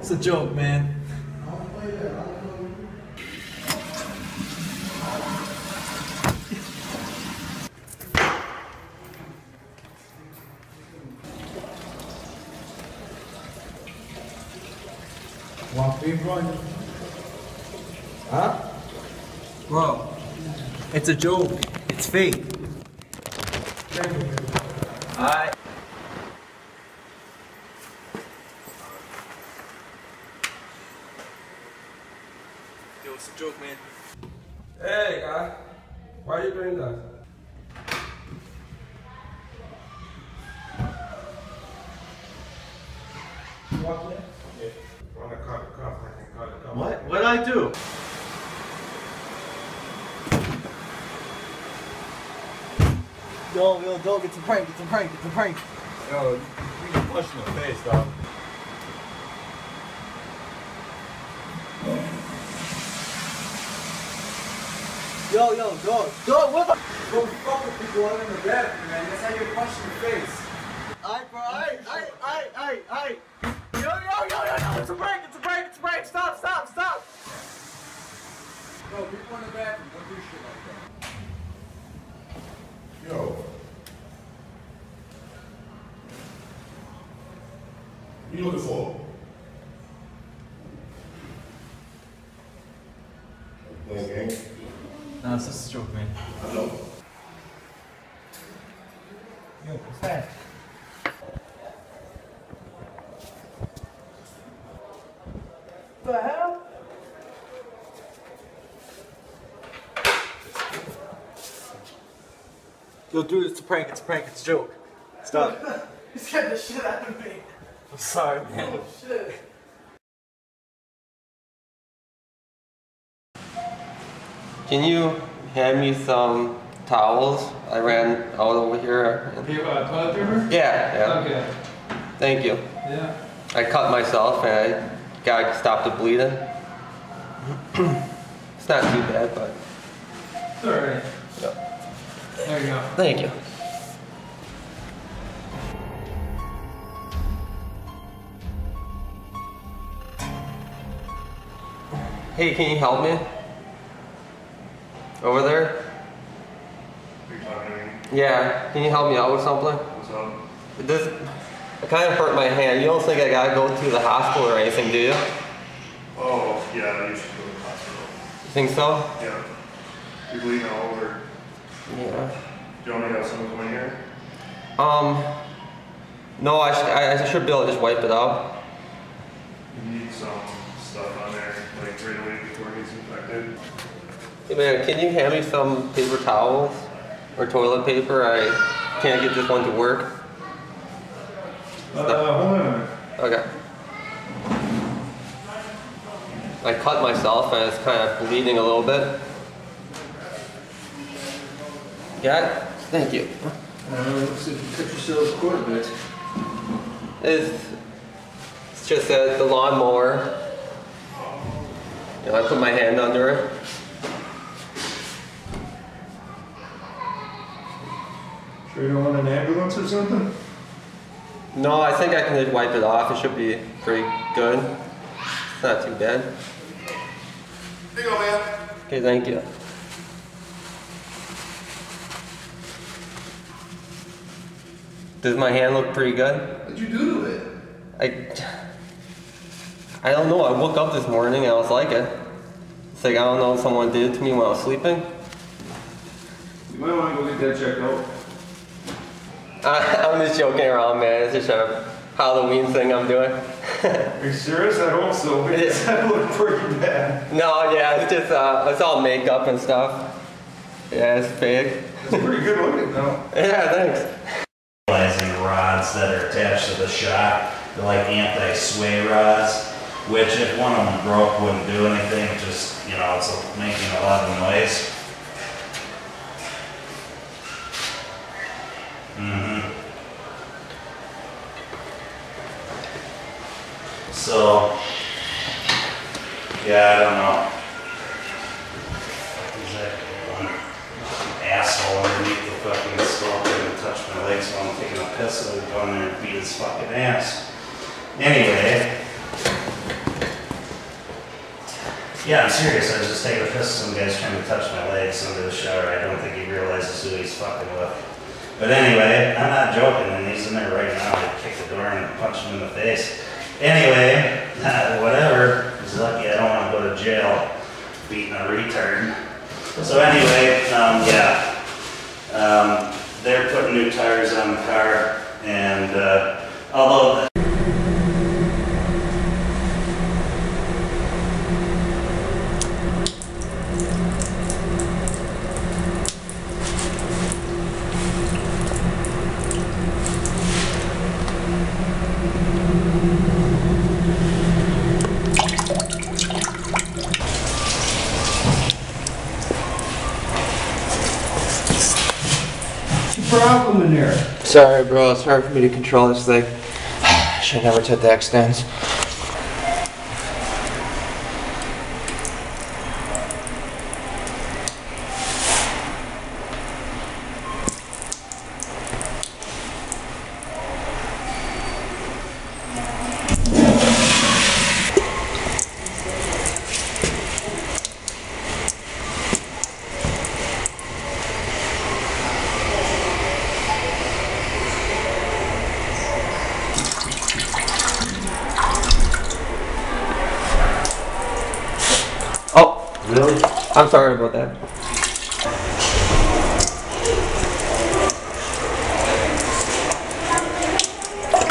It's a joke, man. Huh? Bro, it's a joke. It's fake. Alright. Yo, it's a joke, man. Hey, guy. Why are you doing that? What? Yeah. What? What'd I do? Yo, it's a prank. Yo, you can flush in the face, dog. Yo, what the? Go fuck with people out in the bathroom, man. That's how you flush in the face. Alright, bro, alright. Yo, it's a prank. Stop. Bro, people in the bathroom, don't do shit like that. Yo. What are you looking for? Playing a game? Nah, it's just a joke, man. I know. Yo, what's that? What the hell? Yo, dude, it's a prank, it's a joke. Stop. You scared the shit out of me. I'm sorry, man. Oh, shit. Can you hand me some towels? I ran out over here. Paper, toilet paper? Yeah. Okay. Thank you. Yeah. I cut myself and I stopped the bleeding. It's not too bad, but it's alright. Yeah. There you go. Thank you. Hey, can you help me? Over there? Are you talking to me? Yeah. Can you help me out with something? What's up? I kind of hurt my hand. You don't think I gotta go to the hospital or anything, do you? Oh, yeah, you should go to the hospital. You think so? Yeah. You're bleeding all over. Yeah. Do you want me to have someone come in here? No, I should be able to just wipe it out. You need some stuff on there, like right away before it gets infected. Hey man, can you hand me some paper towels? Or toilet paper? I can't get this one to work. Hold on a minute. Okay. I cut myself and it's kind of bleeding a little bit. Yeah? Thank you. Looks like you cut yourself quite a bit. It's just that the lawnmower. You know, I put my hand under it. Sure you don't want an ambulance or something? No, I think I can just wipe it off. It should be pretty good. It's not too bad. Here you go, man. Okay, thank you. Does my hand look pretty good? What'd you do to it? I don't know. I woke up this morning and I was like it. It's like, I don't know if someone did it to me when I was sleeping. You might want to go get that checked out. I'm just joking around, man. It's just a Halloween thing I'm doing. Are you serious? I hope so, because I look pretty bad. No, yeah, it's just, it's all makeup and stuff. Yeah, it's fake. It's pretty good looking, though. Yeah, thanks. Realizing rods that are attached to the shop, they're like anti-sway rods, which if one of them broke, wouldn't do anything. Just, you know, it's making a lot of noise. So, yeah, I don't know. He's like an asshole underneath the fucking sculpture. touched my legs while I'm taking a piss, so I would go in there and beat his fucking ass. Anyway. Yeah, I'm serious. I was just taking a piss. Some guy's trying to touch my legs under the shower. I don't think he realizes who he's fucking with. But anyway, I'm not joking. And he's in there right now. I kick the door and punch him in the face. Anyway, whatever. He's lucky I don't want to go to jail beating a retard. So anyway, they're putting new tires on the car, and although. Problem in there. Sorry, bro. It's hard for me to control this thing. Should have never took the extends. Really? I'm sorry about that. You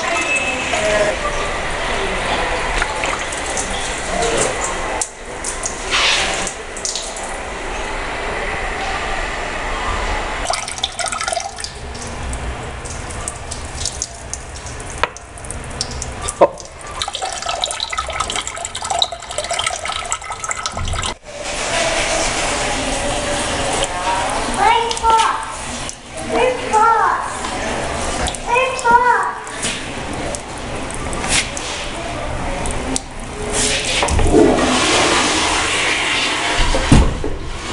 need that? Look! Oh,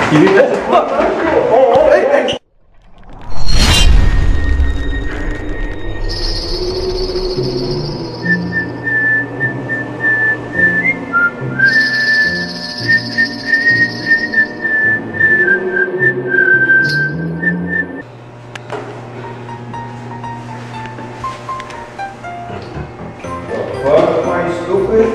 hey, hey! What? Why you stupid?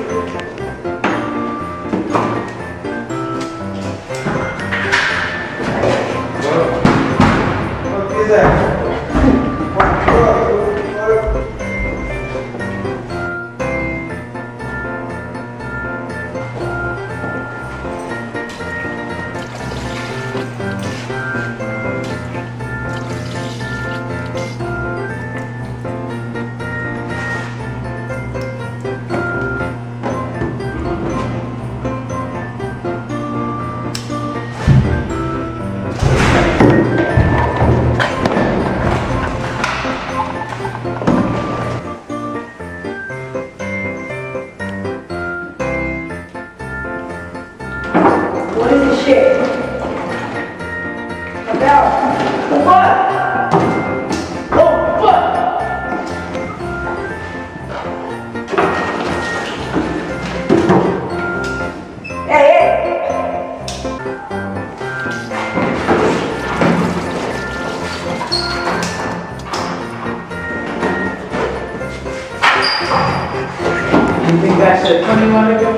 You think that's it? Come on, let me go.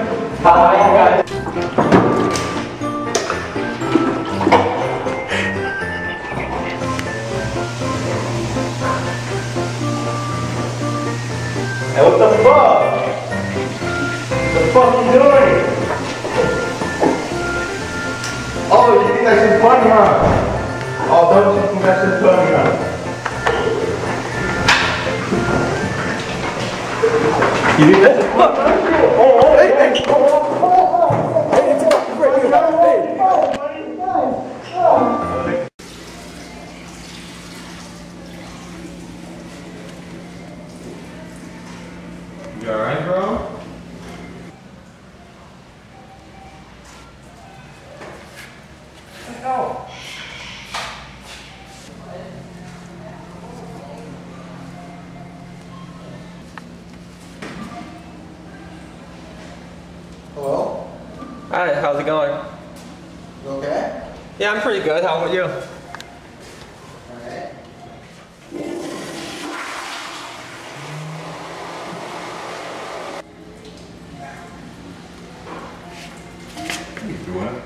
I got it. Hey, what the fuck? The fuck you doing? Oh, you think that's just funny, huh? Oh, don't you think that's just funny, huh? You need that? Look! Oh, hey, hey! Oh, oh, oh, oh. Hey, it's up! Right here! Hey! You alright, bro? Ed, how's it going? You okay? Yeah, I'm pretty good. How about you? Alright. You doing?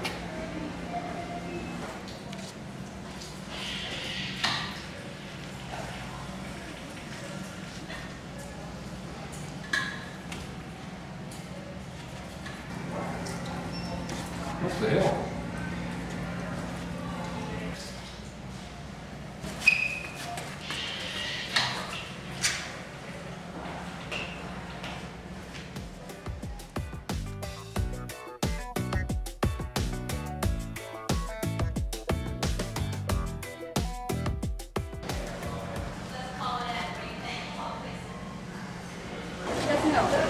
What the hell?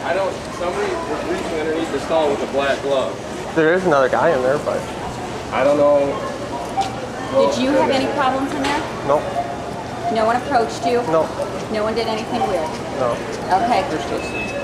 I don't, somebody was reaching underneath the stall with a black glove. There is another guy in there, but I don't know. Well, did you have any problems in there? No. No one approached you? No. No one did anything weird? No. Okay.